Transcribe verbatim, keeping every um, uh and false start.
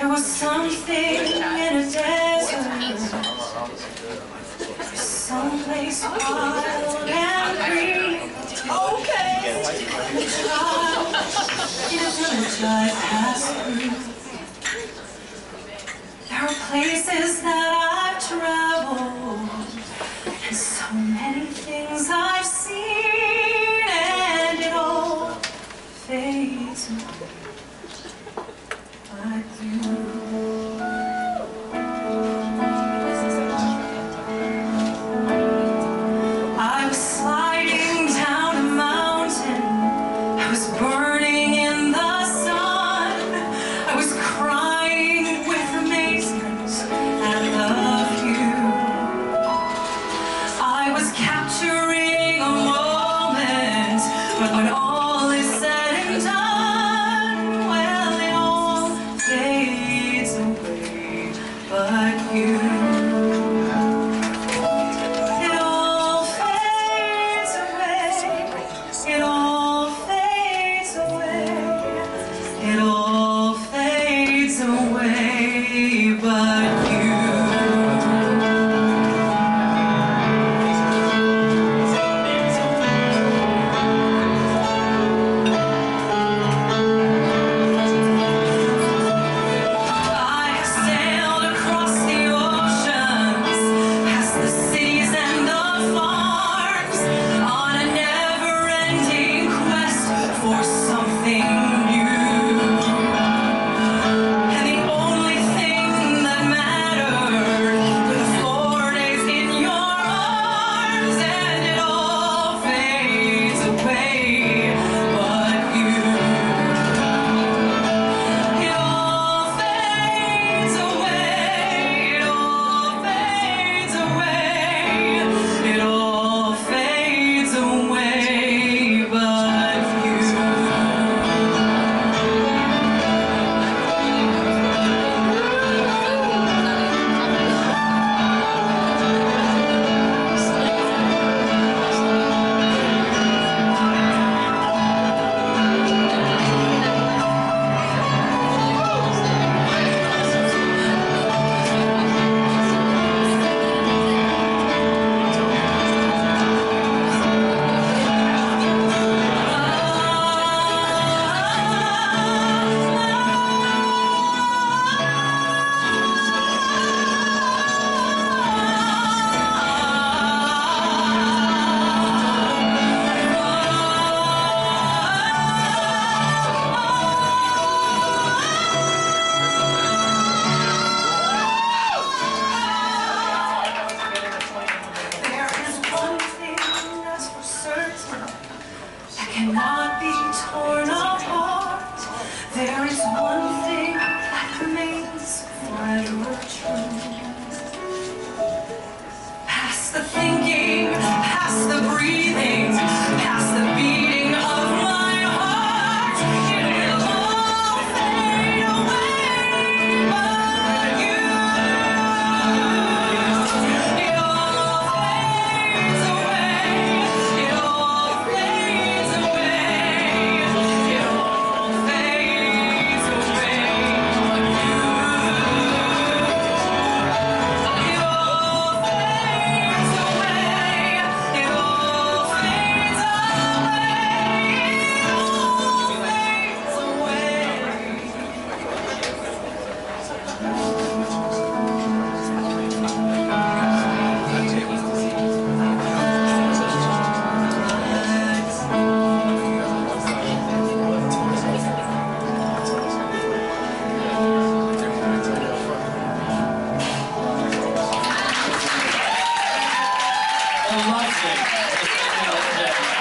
There was something in a desert, someplace wild and free. Okay. In a village I passed through, there are places that I've traveled, and so many things I've seen, and it all fades away. Cannot be torn apart. There is one thing that remains forever true. Past the thinking, past the breathing, past the beating of my heart, it will all fade away but you. It all fades away. It all fades. Thank you.